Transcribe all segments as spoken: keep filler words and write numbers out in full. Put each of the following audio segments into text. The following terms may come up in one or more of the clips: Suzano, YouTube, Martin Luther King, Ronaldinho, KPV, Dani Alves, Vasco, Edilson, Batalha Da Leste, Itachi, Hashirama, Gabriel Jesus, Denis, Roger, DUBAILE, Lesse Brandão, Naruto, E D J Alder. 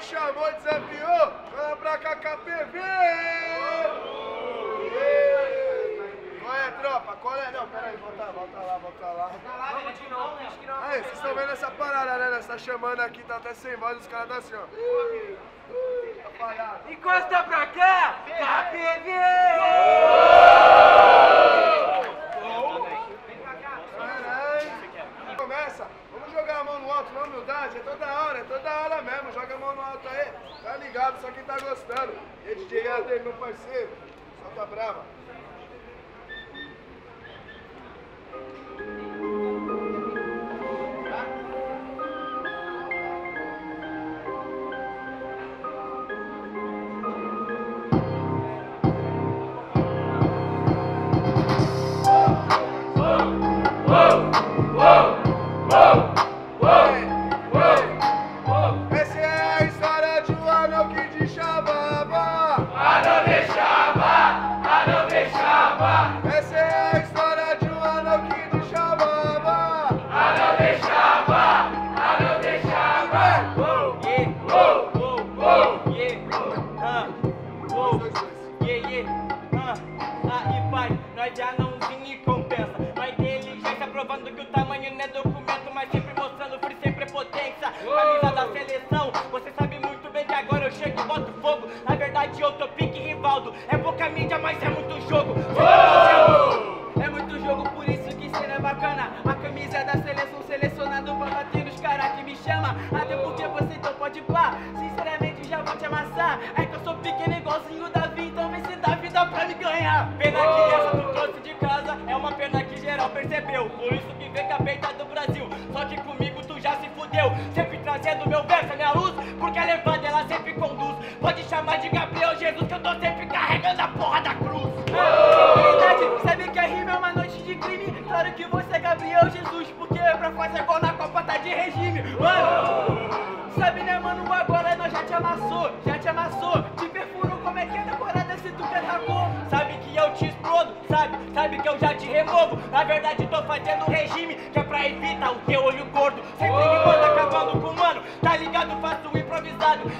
me chamou, desafiou, vai pra cá, K P V! Qual é, tropa? Qual é? Não, pera aí, volta lá, volta lá, volta lá. Volta lá, gente, não, acho que não. Aí, vocês estão vendo essa parada, né? Nós tá chamando aqui, tá até sem voz, os caras tá assim, ó. Uh, uh, tá parado. Encosta pra cá, K P V! Na humildade, é toda hora, é toda hora mesmo. Joga a mão no alto aí, tá ligado? Só quem tá gostando. E D J Alder, meu parceiro, solta brava.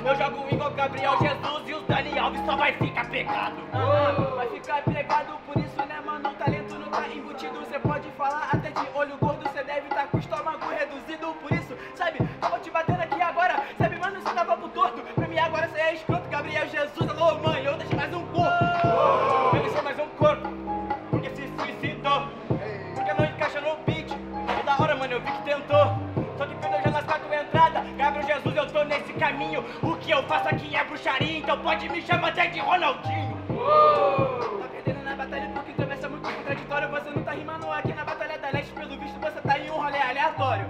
Eu jogo igual Gabriel Jesus e o Dani Alves só vai ficar pegado. Uhum, vai ficar pegado, por isso né mano, o talento não tá embutido. Cê pode falar até de olho gordo, cê deve tá com o estômago reduzido. Por isso, sabe, eu vou te batendo aqui agora. Sabe mano, cê tava pro torto, pra mim agora cê é escroto. Gabriel Jesus, alô mãe, eu deixei mais um corpo. Eu deixei mais um corpo, porque se suicidou, porque não encaixa no beat. E da hora mano, eu vi que tentou. Gabriel Jesus, eu tô nesse caminho. O que eu faço aqui é bruxaria, então pode me chamar até de Ronaldinho. Uou. Tá perdendo na batalha porque tu é muito contraditório. Você não tá rimando aqui na Batalha da Leste, pelo visto você tá em um rolê aleatório.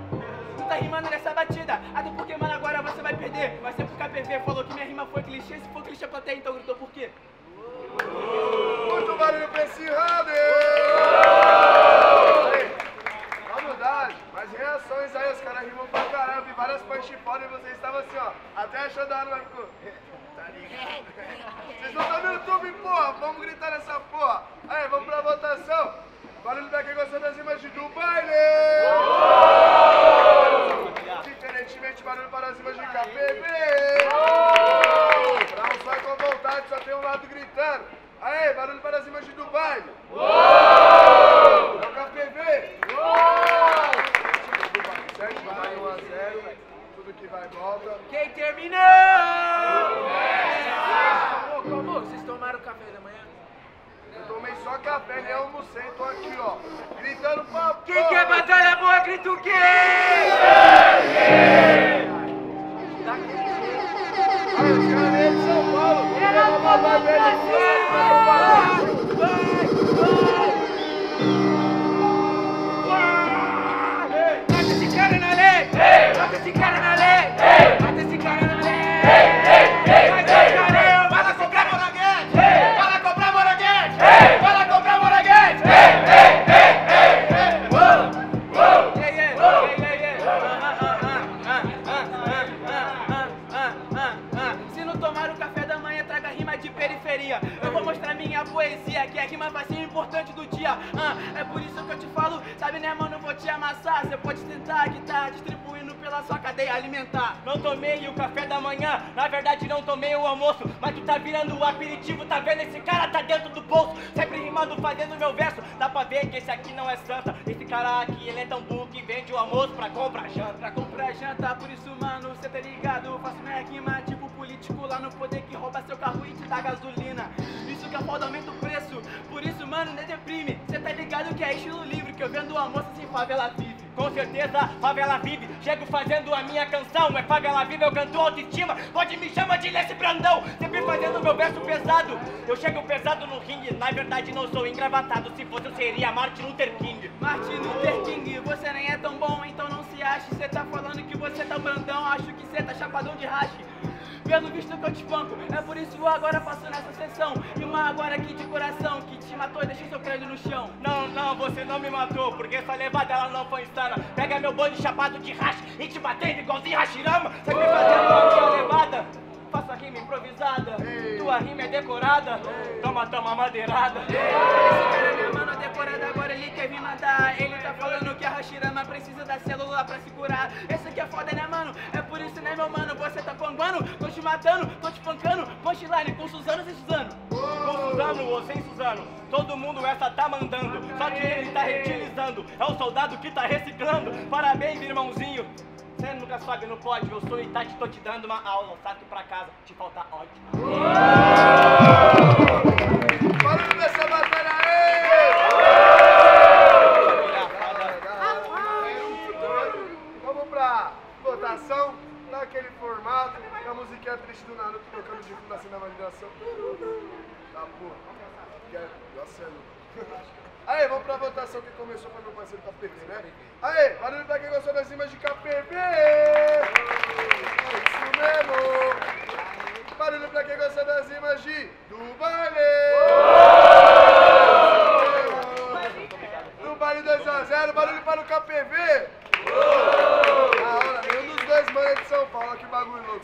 Não tá rimando nessa batida, até porque mano, agora você vai perder. Vai ser pro K P V, falou que minha rima foi clichê. Se for clichê plateia, então gritou por quê? Uou. Muito barulho pra esse reações aí, os caras rimam pra caramba, e várias punch foda, e vocês estavam assim, ó, até achando a arma ficou. Tá ligado? Vocês não estão no YouTube, porra, vamos gritar nessa porra. Aí, vamos pra votação. Barulho pra quem gostou das rimas de DUBAILE! Oh! Diferentemente, barulho para as rimas de K P V! Oh! Pra um só com vontade, só tem um lado gritando. Aí, barulho para as rimas de DUBAILE! Oh! É o K P V! Oh! Vai um a zero, tudo que vai volta. Quem terminou? Ô, calma, vocês tomaram café da manhã? Eu tomei só café, nem almocei, tô aqui, ó, gritando pra... Quem quer batalha boa, grita o quê? Aí, os caras vêm de São Paulo, eu vou babar velho aqui, eu vou babar velho. Mata esse cara na lei, mata esse cara na lei, mata esse cara na lei, vai lá comprar moraguete, vai lá comprar moraguete, vai lá comprar moraguete. Se não tomar o café da manhã, traga rima de periferia. Eu vou mostrar minha poesia, que é a rima mais importante do dia. É por isso que eu te falo, sabe né mano, vou te te amassar, você pode tentar que tá distribuindo pela sua cadeia alimentar. Não tomei o café da manhã, na verdade não tomei o almoço, mas tu tá virando o aperitivo, tá vendo? Esse cara tá dentro do bolso, sempre rimando, fazendo meu verso. Dá pra ver que esse aqui não é santa, esse cara aqui ele é tão burro que vende o almoço pra comprar janta. Pra comprar janta, por isso mano, cê tá ligado, faço minha rima tipo político lá no poder que rouba seu carro e te dá gasolina. Isso que a foda aumenta o preço, por isso mano, nem deprime, cê tá ligado que é estilo livre, que eu vendo o almoço sem favela vive. Com certeza, favela vive, chego fazendo a minha canção. É favela vive, eu canto autoestima. Pode me chamar de Lesse Brandão, sempre fazendo meu verso pesado. Eu chego pesado no ringue, na verdade não sou engravatado. Se fosse eu seria Martin Luther King. Martin Luther King, você nem é tão bom, então não se ache. Cê tá falando que você tá Brandão, acho que cê tá chapadão de rache. Pelo visto que eu te espanco, é por isso agora passo nessa sessão. E uma agora aqui de coração, que te matou e deixou seu crânio no chão. Não, não, você não me matou, porque essa levada ela não foi insana. Pega meu bonde chapado de racha e te batendo igualzinho Hashirama. Você me fazendo uma minha levada, faço a rima improvisada. Ei. Tua rima é decorada, ei. Toma, toma madeirada. Ei. Esse cara é minha mano decorada, agora ele quer me matar. Ele tá falando que a Hashirama precisa da célula pra se curar. Esse aqui é foda, né mano? É por isso, né meu mano? Você tá panguando, tô te matando, tô te pancando. Punchline com Suzano sem Suzano. Com Suzano ou sem Suzano, todo mundo essa tá mandando. Só que ele tá reutilizando, é o soldado que tá reciclando. Parabéns, irmãozinho. Você nunca sobe no pódio, eu sou Itachi, tô te dando uma aula. Saque pra casa, te falta ódio. Barulho dessa batalha aí! Vamos pra votação, naquele formato, a musiquinha triste do Naruto tocando de fundo assim na validação. Tá porra. Nossa, é louco. Aê, vamos pra votação que começou com o meu parceiro K P V, né? Aê, barulho pra quem gostou das rimas de K P V! É isso mesmo! Barulho pra quem gostou das rimas de DUBAILE! É isso mesmo! DUBAILE dois a zero, barulho para o K P V!